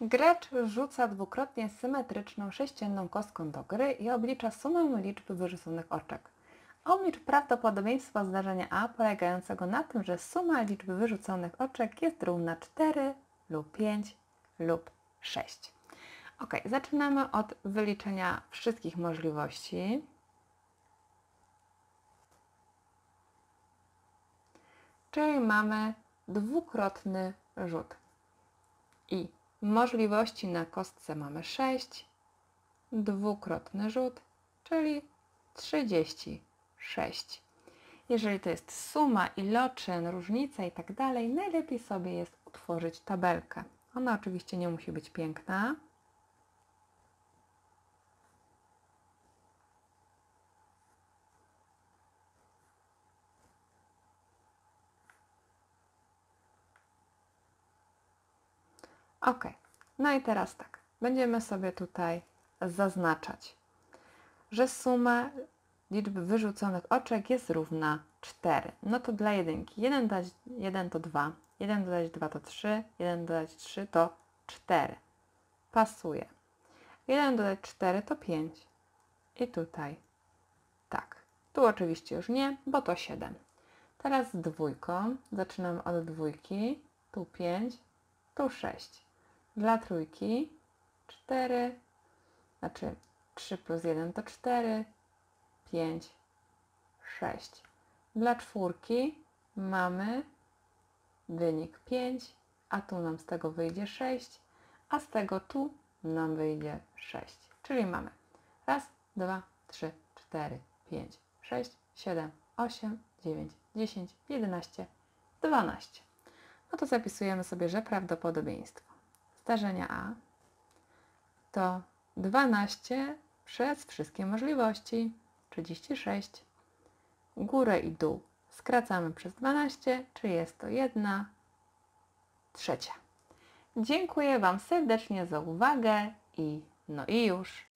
Gracz rzuca dwukrotnie symetryczną sześcienną kostką do gry i oblicza sumę liczby wyrzuconych oczek. Oblicz prawdopodobieństwo zdarzenia A polegającego na tym, że suma liczby wyrzuconych oczek jest równa 4 lub 5 lub 6. Ok, zaczynamy od wyliczenia wszystkich możliwości. Czyli mamy dwukrotny rzut. I możliwości na kostce mamy 6, dwukrotny rzut, czyli 36. Jeżeli to jest suma iloczyn, różnica i tak dalej, najlepiej sobie jest utworzyć tabelkę. Ona oczywiście nie musi być piękna. Ok, no i teraz tak, będziemy sobie tutaj zaznaczać, że suma liczby wyrzuconych oczek jest równa 4. No to dla jedynki 1 dodać 1 to 2, 1 dodać 2 to 3, 1 dodać 3 to 4. Pasuje. 1 dodać 4 to 5. I tutaj tak. Tu oczywiście już nie, bo to 7. Teraz z dwójką. Zaczynamy od dwójki. Tu 5, tu 6. Dla trójki 4, znaczy 3 plus 1 to 4, 5, 6. Dla czwórki mamy wynik 5, a tu nam z tego wyjdzie 6, a z tego tu nam wyjdzie 6. Czyli mamy 1, 2, 3, 4, 5, 6, 7, 8, 9, 10, 11, 12. No to zapisujemy sobie, że prawdopodobieństwo zdarzenia A to 12 przez wszystkie możliwości, 36. Górę i dół skracamy przez 12, czyli jest to 1/3. Dziękuję Wam serdecznie za uwagę i no i już.